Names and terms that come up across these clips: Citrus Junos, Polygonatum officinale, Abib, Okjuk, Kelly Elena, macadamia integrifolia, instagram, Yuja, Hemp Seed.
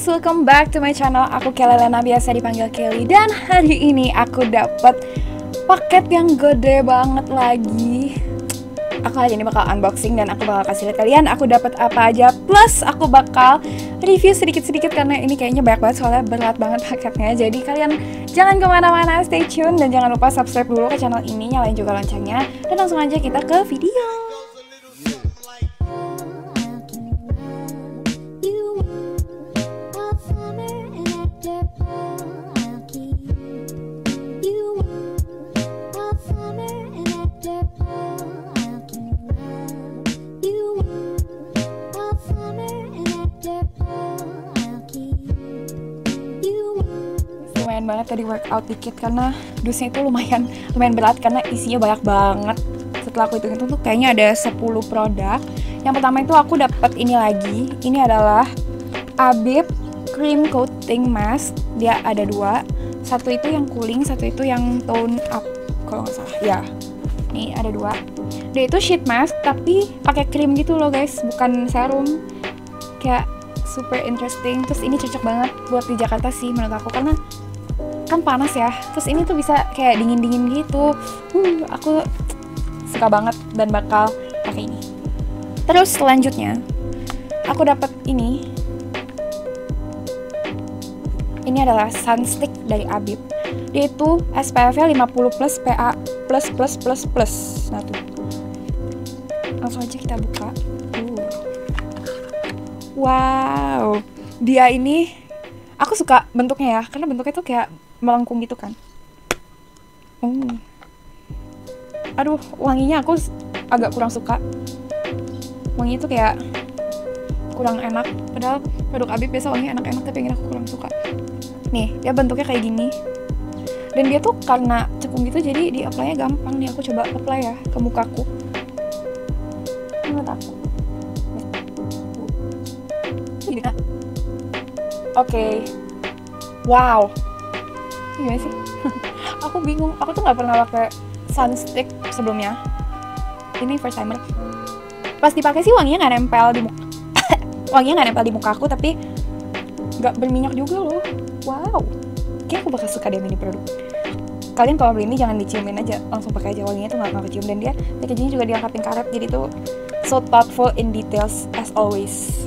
guys, welcome back to my channel. Aku Kelly Elena, biasa dipanggil Kelly. Dan hari ini aku dapet paket yang gede banget lagi. Aku hari ini bakal unboxing dan aku bakal kasih lihat kalian aku dapat apa aja. Plus aku bakal review sedikit-sedikit karena ini kayaknya banyak banget, soalnya berat banget paketnya. Jadi kalian jangan kemana-mana, stay tune. Dan jangan lupa subscribe dulu ke channel ini, nyalain juga loncengnya. Dan langsung aja kita ke video. Banget tadi workout dikit karena dusnya itu lumayan berat karena isinya banyak banget. Setelah aku hitung itu tuh kayaknya ada 10 produk. Yang pertama itu aku dapat ini lagi. Ini adalah Abib Cream Coating Mask. Dia ada dua. Satu itu yang cooling, satu itu yang tone up kalau nggak salah. Ya. Ini ada dua. Dia itu sheet mask tapi pakai krim gitu loh guys, bukan serum. Kayak super interesting. Terus ini cocok banget buat di Jakarta sih menurut aku karena kan panas ya, terus ini tuh bisa kayak dingin-dingin gitu. Aku suka banget dan bakal pakai ini. Terus selanjutnya aku dapat ini. Ini adalah sunstick dari Abib. Dia itu SPF-nya 50+ PA++++. Nah tuh. Langsung aja kita buka. Wow, dia ini aku suka bentuknya ya, karena bentuknya tuh kayak melengkung gitu kan. Aduh, wanginya aku agak kurang suka. Wanginya tuh kayak kurang enak. Padahal produk Abib biasa wanginya enak-enak, tapi yang aku kurang suka. Nih, dia bentuknya kayak gini. Dan dia tuh karena cekung gitu, jadi di apply-nya gampang. Nih, aku coba apply ya ke mukaku. Menurut aku. Oke. Wow. Gimana sih? Aku bingung. Aku tuh nggak pernah pakai sunstick sebelumnya. Ini first timer. Pas dipakai sih wanginya nggak nempel di muka. Wanginya nggak nempel di muka aku, tapi nggak berminyak juga loh. Wow. Kayak aku bakal suka deh ini produk. Kalian kalau beli ini jangan diciumin aja, langsung pakai aja, wanginya tuh nggak kecium. Dan dia packagingnya juga dilengkapin karet, jadi tuh so thoughtful in details as always.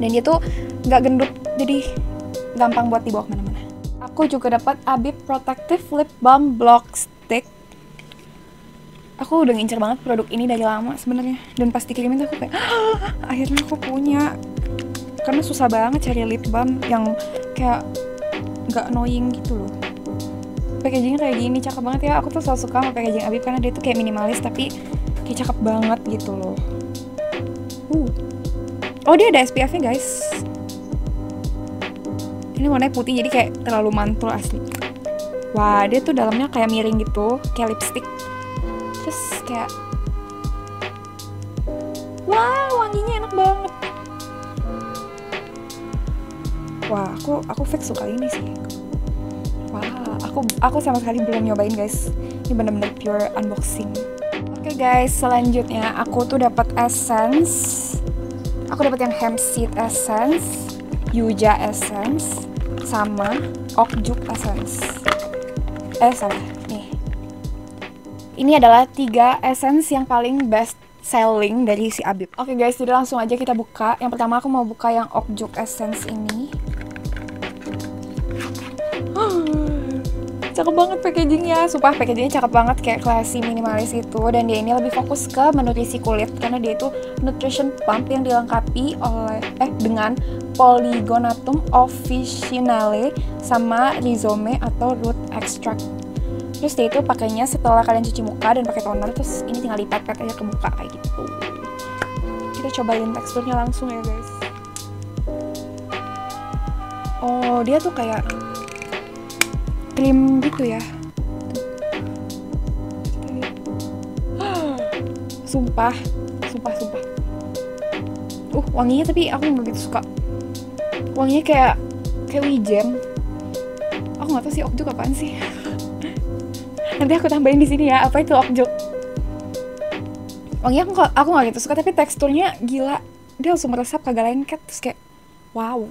Dan dia tuh nggak gendut, jadi gampang buat dibawa kemana-mana. Aku juga dapat Abib Protective Lip Balm Block Stick. Aku udah ngincer banget produk ini dari lama sebenarnya. Dan pas dikirimin aku kayak, akhirnya aku punya. Karena susah banget cari lip balm yang kayak nggak annoying gitu loh. Packagingnya kayak gini, cakep banget ya. Aku tuh selalu suka sama packaging Abib karena dia tuh kayak minimalis tapi kayak cakep banget gitu loh. Oh, dia ada SPF-nya guys. Ini warnanya putih, jadi kayak terlalu mantul asli. Wah, dia tuh dalamnya kayak miring gitu, kayak lipstick. Terus kayak, wah, wanginya enak banget. Wah, aku fix suka ini sih. Wah, aku sama sekali belum nyobain guys. Ini bener-bener pure unboxing. Oke guys, selanjutnya aku tuh dapat essence. Aku dapat yang Hemp Seed Essence, Yuja Essence, sama Okjuk Essence. Salah, nih. Ini adalah 3 essence yang paling best selling dari si Abib. Oke guys, jadi langsung aja kita buka. Yang pertama aku mau buka yang Okjuk Essence ini. Cakep banget packagingnya, sumpah packagingnya cakep banget, kayak classy minimalis itu. Dan dia ini lebih fokus ke menutrisi kulit karena dia itu nutrition pump yang dilengkapi oleh dengan Polygonatum officinale sama rhizome atau root extract. Terus dia itu pakainya setelah kalian cuci muka dan pakai toner, terus ini tinggal dipepet aja ke muka kayak gitu. Kita cobain teksturnya langsung ya guys. Oh, dia tuh kayak krim gitu ya. Sumpah. Wanginya tapi aku nggak begitu suka. Wanginya kayak wijen. Aku nggak tahu sih okjuk apaan sih. Nanti aku tambahin di sini ya, apa itu okjuk. Wanginya aku nggak gitu suka, tapi teksturnya gila. Dia langsung meresap kagak lengket, terus kayak Wow.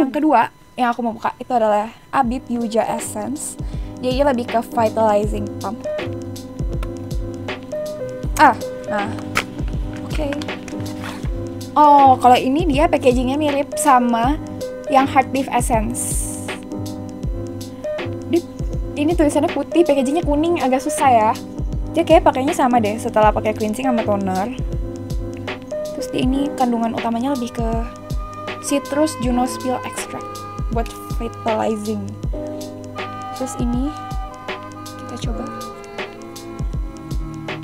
Yang kedua yang aku mau buka itu adalah Abib Yuja Essence. Jadi lebih ke vitalizing pump. Oke. Oh, kalau ini dia packagingnya mirip sama yang Heartbeat Essence. Ini tulisannya putih, packagingnya kuning, agak susah ya. Dia kayak pakainya sama deh setelah pakai cleansing sama toner. Terus di ini kandungan utamanya lebih ke Citrus Junos Peel Extract buat vitalizing. Terus ini kita coba.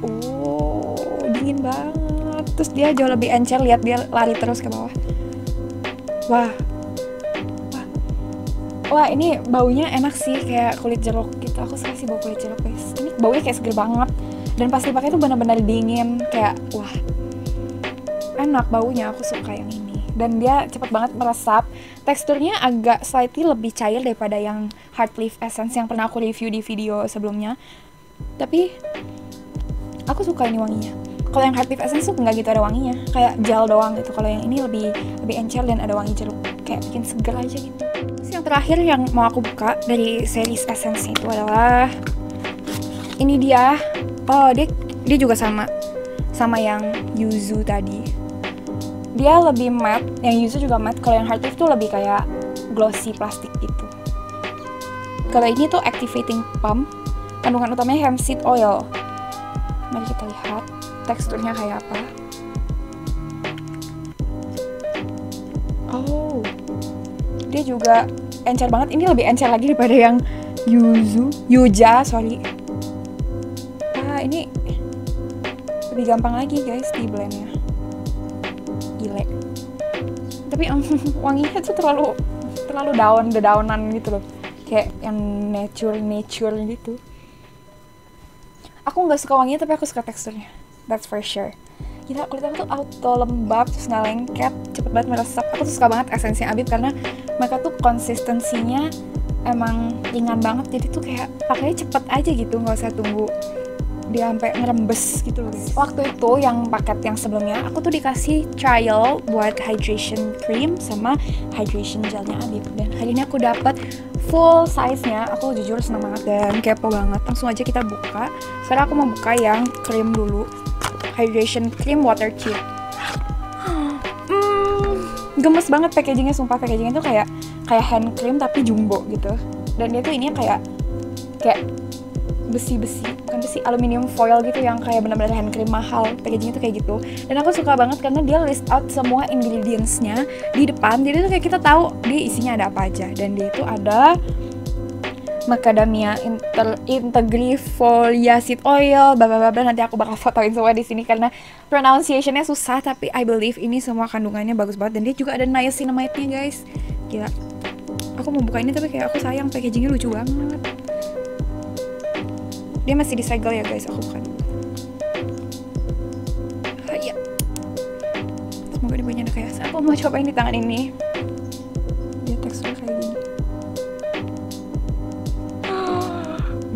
Oh, dingin banget. Terus dia jauh lebih encer, lihat dia lari terus ke bawah. Wah, ini baunya enak sih, kayak kulit jeruk gitu. Aku suka sih bau kulit jeruk, guys. Ini baunya kayak seger banget. Dan pas dipakai tuh benar-benar dingin. Kayak, wah, enak baunya. Aku suka yang ini. Dan dia cepet banget meresap. Teksturnya agak slightly lebih cair daripada yang Heartleaf Essence yang pernah aku review di video sebelumnya. Tapi, aku suka ini wanginya. Kalau yang Heartleaf Essence tuh nggak gitu ada wanginya. Kayak gel doang gitu. Kalau yang ini lebih encer dan ada wangi jeruk. Kayak bikin seger aja gitu. Yang terakhir yang mau aku buka dari series Essence itu adalah ini dia. Dia juga sama yang Yuzu tadi. Dia lebih matte, yang Yuzu juga matte. Kalau yang Heartleaf tuh lebih kayak glossy plastik gitu. Kalau ini tuh activating pump. Kandungan utamanya hemp seed oil. Mari kita lihat teksturnya kayak apa. Dia juga encer banget. Ini lebih encer lagi daripada yang Yuja. Ini lebih gampang lagi guys di blendnya. Gile. Tapi wanginya tuh terlalu dedaunan gitu loh. Kayak yang nature gitu. Aku nggak suka wanginya tapi aku suka teksturnya. That's for sure. Gila, kulit aku tuh auto lembab, terus nggak lengket, cepet banget meresap. Aku tuh suka banget esensinya Abib karena mereka tuh konsistensinya emang ringan banget. Jadi tuh kayak pakainya cepet aja gitu, nggak usah tunggu dia sampai ngerembes gitu loh. Waktu itu yang paket yang sebelumnya, aku tuh dikasih trial buat hydration cream sama hydration gelnya Abib. Dan hari ini aku dapat full size-nya, aku jujur seneng banget dan kepo banget. Langsung aja kita buka. Sekarang aku mau buka yang cream dulu. Hydration cream water tube. Gemes banget packagingnya, sumpah. Packagingnya tuh kayak hand cream tapi jumbo gitu. Dan dia tuh ini kayak besi, bukan besi, aluminium foil gitu yang kayak benar-benar hand cream mahal. Packagingnya tuh kayak gitu. Dan aku suka banget karena dia list out semua ingredients-nya di depan. Jadi tuh kayak kita tahu dia isinya ada apa aja. Dan dia itu ada macadamia integrifolia seed oil, nanti aku bakal fotoin semua di sini karena pronunciation-nya susah, tapi I believe ini semua kandungannya bagus banget. Dan dia juga ada niacinamide-nya, guys. Gila. Aku mau buka ini tapi kayak aku sayang packagingnya lucu banget. Dia masih disegel ya, guys. Aku bukan. Iya. Semoga dia punya ada kayak. Aku mau cobain di tangan ini. Dia teksturnya kayak gini.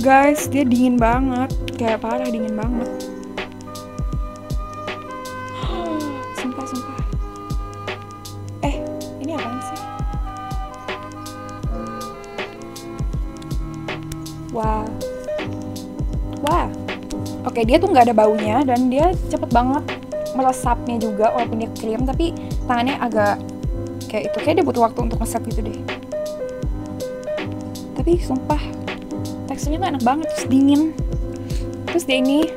Guys, dia dingin banget, kayak parah dingin banget. Sumpah. Ini apaan sih? Wah. Oke, dia tuh nggak ada baunya dan dia cepet banget meresapnya juga walaupun dia krim, tapi tangannya agak kayak itu, kayak dia butuh waktu untuk ngeset gitu deh. Tapi sumpah, teksturnya tuh enak banget, terus dingin. Terus dia ini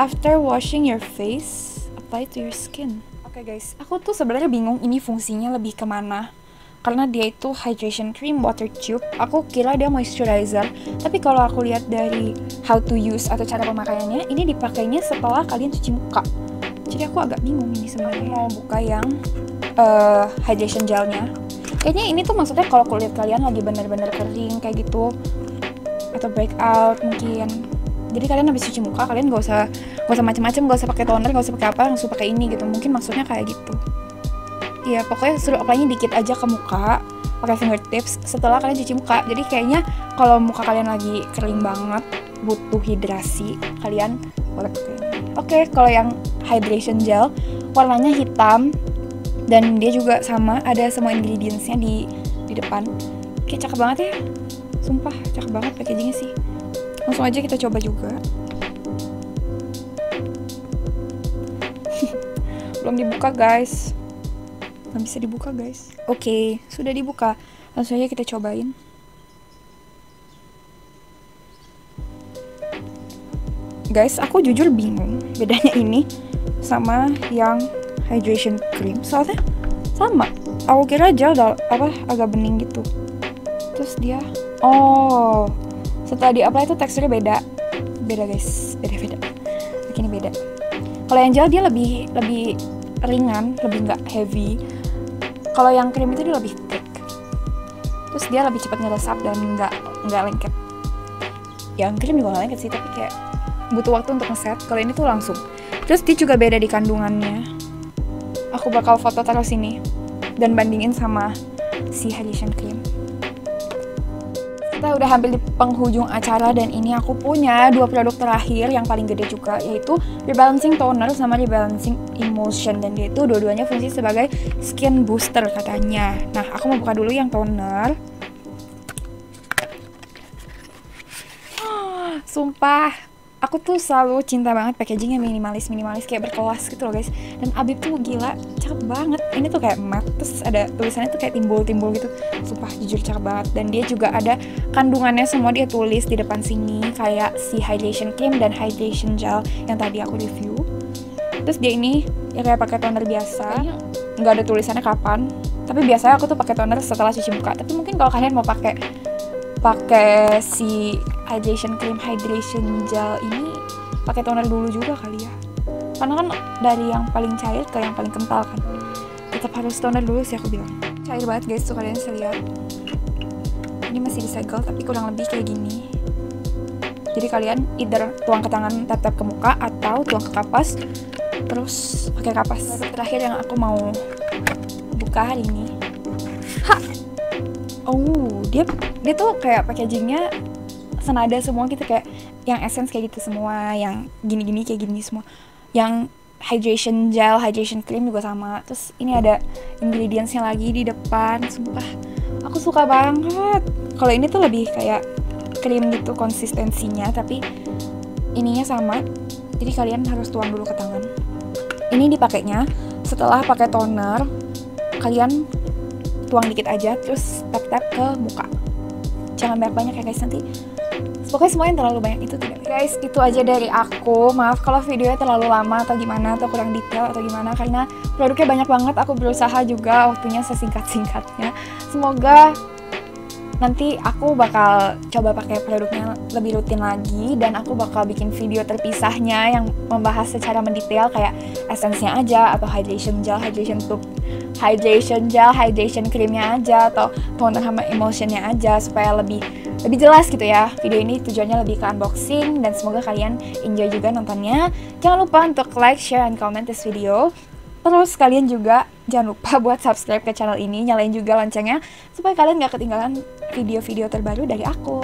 after washing your face, apply to your skin. Oke guys, aku tuh sebenarnya bingung ini fungsinya lebih kemana. Karena dia itu hydration cream water tube. Aku kira dia moisturizer. Tapi kalau aku lihat dari how to use atau cara pemakaiannya, ini dipakainya setelah kalian cuci muka. Jadi aku agak bingung ini sebenarnya. Mau buka yang hydration gelnya. Kayaknya ini tuh maksudnya kalau kulit kalian lagi bener-bener kering kayak gitu, atau breakout mungkin. Jadi kalian habis cuci muka, kalian gak usah macem-macem, gak usah pakai toner, gak usah pakai apa, langsung pakai ini gitu. Mungkin maksudnya kayak gitu. Iya, pokoknya suruh apply-nya dikit aja ke muka, pakai fingertips setelah kalian cuci muka. Jadi kayaknya kalau muka kalian lagi kering banget, butuh hidrasi, kalian boleh pakai ini. Oke, kalau yang hydration gel warnanya hitam, Dan dia juga sama, ada semua ingredients-nya di depan. Kayak cakep banget ya, sumpah cakep banget packaging-nya sih. Langsung aja kita coba juga. Belum dibuka guys, belum bisa dibuka guys. Oke, sudah dibuka, langsung aja kita cobain. Guys, aku jujur bingung bedanya ini sama yang hydration cream, soalnya sama. Aku kira gel apa agak bening gitu. Terus dia, oh, setelah di apply itu teksturnya beda guys, beda. Oke, ini beda. Kalau yang gel dia lebih ringan, lebih nggak heavy. Kalau yang krim itu dia lebih thick. Terus dia lebih cepat ngeresap dan nggak lengket. Yang krim juga nggak lengket sih, tapi kayak butuh waktu untuk ngeset. Kalau ini tuh langsung. Terus dia juga beda di kandungannya. Aku bakal foto taruh sini dan bandingin sama si hydration cream. Kita udah hampir di penghujung acara dan ini aku punya dua produk terakhir yang paling gede juga, yaitu rebalancing toner sama rebalancing emulsion, dan dia itu dua-duanya fungsi sebagai skin booster katanya. Nah, aku mau buka dulu yang toner. Sumpah, aku tuh selalu cinta banget packagingnya minimalis kayak berkelas gitu loh guys. Dan Abib tuh gila, cakep banget. Ini tuh kayak matte, terus ada tulisannya tuh kayak timbul gitu. Sumpah jujur cakep banget. Dan dia juga ada kandungannya semua, dia tulis di depan sini kayak si hydration cream dan hydration gel yang tadi aku review. Terus dia ini ya kayak pakai toner biasa, nggak ada tulisannya kapan. Tapi biasanya aku tuh pakai toner setelah cuci muka. Tapi mungkin kalau kalian mau pakai si hydration cream, hydration gel ini pakai toner dulu juga kali ya, karena kan dari yang paling cair ke yang paling kental kan tetap harus toner dulu sih. Aku bilang cair banget guys tuh, kalian bisa lihat ini masih disegel tapi kurang lebih kayak gini. Jadi kalian either tuang ke tangan, tap ke muka, atau tuang ke kapas terus pakai kapas. Terakhir yang aku mau buka hari ini, oh, dia tuh kayak packagingnya senada semua gitu, kayak yang essence kayak gitu semua, yang gini-gini kayak gini semua, yang hydration gel, hydration cream juga sama. Terus ini ada ingredientsnya lagi di depan. Sumpah aku suka banget. Kalau ini tuh lebih kayak krim gitu konsistensinya, tapi ininya sama. Jadi kalian harus tuang dulu ke tangan. Ini dipakainya setelah pakai toner, kalian tuang dikit aja terus tap ke muka, jangan banyak ya guys, nanti pokoknya semua yang terlalu banyak itu tidak guys. Itu aja dari aku, maaf kalau videonya terlalu lama atau gimana, atau kurang detail atau gimana, karena produknya banyak banget. Aku berusaha juga waktunya sesingkat-singkatnya. Semoga nanti aku bakal coba pakai produknya lebih rutin lagi, dan aku bakal bikin video terpisahnya yang membahas secara mendetail kayak esensinya aja, atau hydration gel, hydration creamnya aja, atau toner sama emulsionnya aja, supaya lebih jelas gitu ya. Video ini tujuannya lebih ke unboxing, dan semoga kalian enjoy juga nontonnya. Jangan lupa untuk like, share, and comment this video. Terus kalian juga jangan lupa buat subscribe ke channel ini, nyalain juga loncengnya supaya kalian gak ketinggalan video-video terbaru dari aku.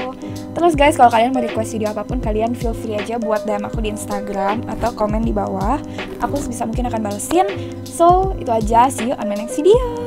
Terus guys, kalau kalian mau request video apapun, kalian feel free aja buat DM aku di Instagram atau komen di bawah. Aku sebisa mungkin akan balesin. So, itu aja. See you on my next video.